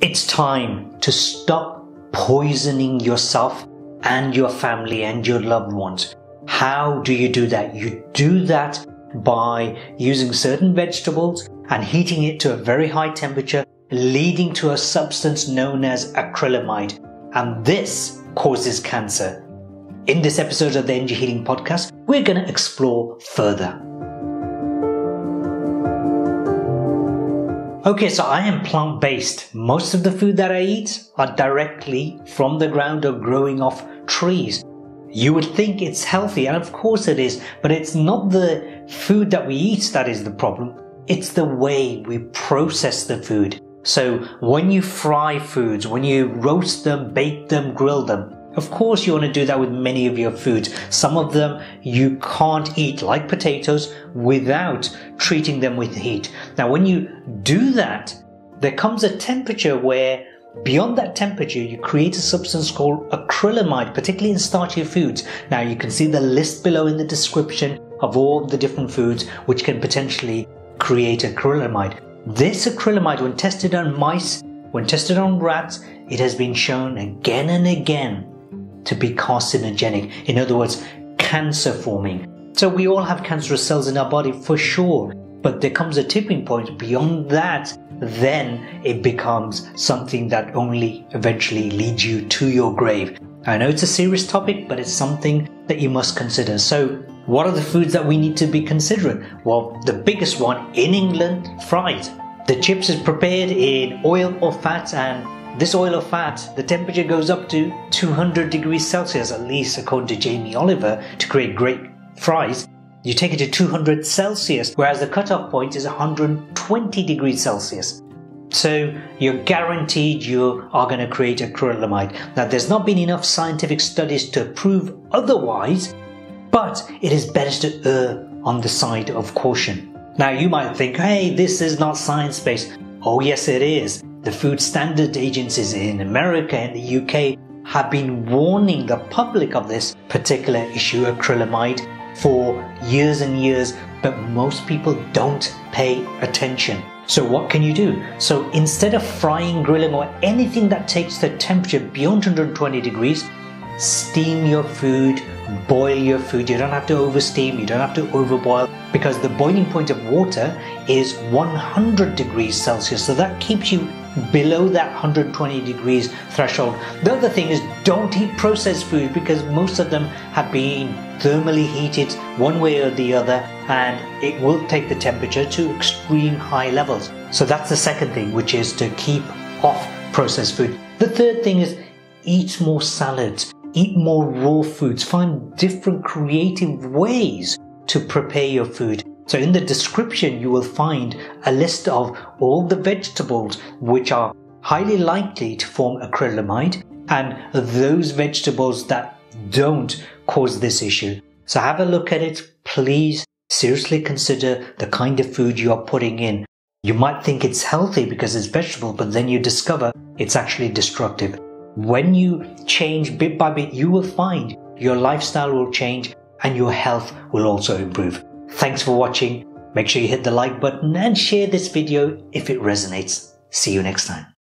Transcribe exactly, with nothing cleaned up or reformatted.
It's time to stop poisoning yourself and your family and your loved ones. How do you do that? You do that by using certain vegetables and heating it to a very high temperature, leading to a substance known as acrylamide. And this causes cancer. In this episode of the Energy Healing Podcast, we're going to explore further. Okay, so I am plant-based. Most of the food that I eat are directly from the ground or growing off trees. You would think it's healthy, and of course it is, but it's not the food that we eat that is the problem. It's the way we process the food. So when you fry foods, when you roast them, bake them, grill them, of course you want to do that with many of your foods. Some of them you can't eat, like potatoes, without treating them with heat. Now when you do that, there comes a temperature where beyond that temperature you create a substance called acrylamide, particularly in starchy foods. Now you can see the list below in the description of all the different foods which can potentially create acrylamide. This acrylamide, when tested on mice, when tested on rats, it has been shown again and again to be carcinogenic. In other words, cancer forming. So we all have cancerous cells in our body for sure, but there comes a tipping point. Beyond that, then it becomes something that only eventually leads you to your grave. I know it's a serious topic, but it's something that you must consider. So what are the foods that we need to be considering? Well, the biggest one in England, fried. The chips is prepared in oil or fat, and this oil or fat, the temperature goes up to two hundred degrees Celsius, at least according to Jamie Oliver, to create great fries. You take it to two hundred Celsius, whereas the cutoff point is one hundred twenty degrees Celsius. So you're guaranteed you are going to create acrylamide. Now, there's not been enough scientific studies to prove otherwise, but it is better to err on the side of caution. Now you might think, hey, this is not science-based. Oh yes it is. The food standard agencies in America and the U K have been warning the public of this particular issue, acrylamide, for years and years, but most people don't pay attention. So what can you do? So instead of frying, grilling, or anything that takes the temperature beyond one hundred twenty degrees, steam your food, boil your food. You don't have to oversteam, you don't have to overboil, because the boiling point of water is one hundred degrees Celsius. So that keeps you below that one hundred twenty degrees threshold. The other thing is, don't eat processed food, because most of them have been thermally heated one way or the other, and it will take the temperature to extreme high levels. So that's the second thing, which is to keep off processed food. The third thing is, eat more salads. Eat more raw foods. Find different creative ways to prepare your food. So in the description, you will find a list of all the vegetables which are highly likely to form acrylamide and those vegetables that don't cause this issue. So have a look at it. Please seriously consider the kind of food you are putting in. You might think it's healthy because it's vegetable, but then you discover it's actually destructive. When you change bit by bit, you will find your lifestyle will change and your health will also improve. Thanks for watching. Make sure you hit the like button and share this video if it resonates. See you next time.